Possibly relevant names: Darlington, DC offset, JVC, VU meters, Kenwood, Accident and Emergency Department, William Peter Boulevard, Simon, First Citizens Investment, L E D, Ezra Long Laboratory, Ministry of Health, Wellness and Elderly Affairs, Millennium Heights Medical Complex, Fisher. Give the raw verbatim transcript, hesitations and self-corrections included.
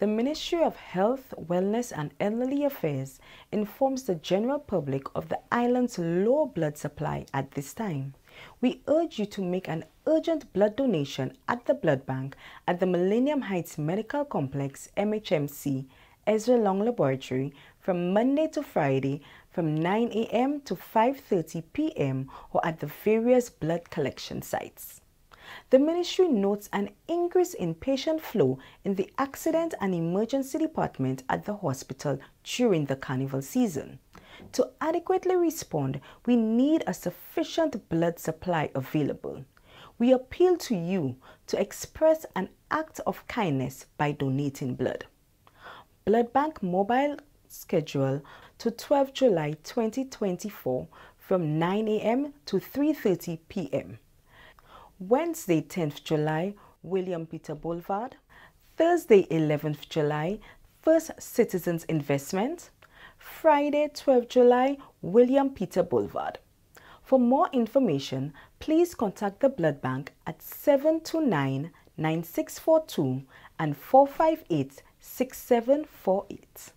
The Ministry of Health, Wellness and Elderly Affairs informs the general public of the island's low blood supply at this time. We urge you to make an urgent blood donation at the blood bank at the Millennium Heights Medical Complex, M H M C, Ezra Long Laboratory, from Monday to Friday from nine A M to five thirty P M or at the various blood collection sites. The ministry notes an increase in patient flow in the Accident and Emergency Department at the hospital during the carnival season. To adequately respond, we need a sufficient blood supply available. We appeal to you to express an act of kindness by donating blood. Blood Bank mobile schedule to twelfth July twenty twenty-four from nine A M to three thirty P M Wednesday, tenth July, William Peter Boulevard. Thursday, eleventh July, First Citizens Investment. Friday, twelfth July, William Peter Boulevard. For more information, please contact the Blood Bank at seven two nine, nine six four two and four five eight, six seven four eight.